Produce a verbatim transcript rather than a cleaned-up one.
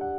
You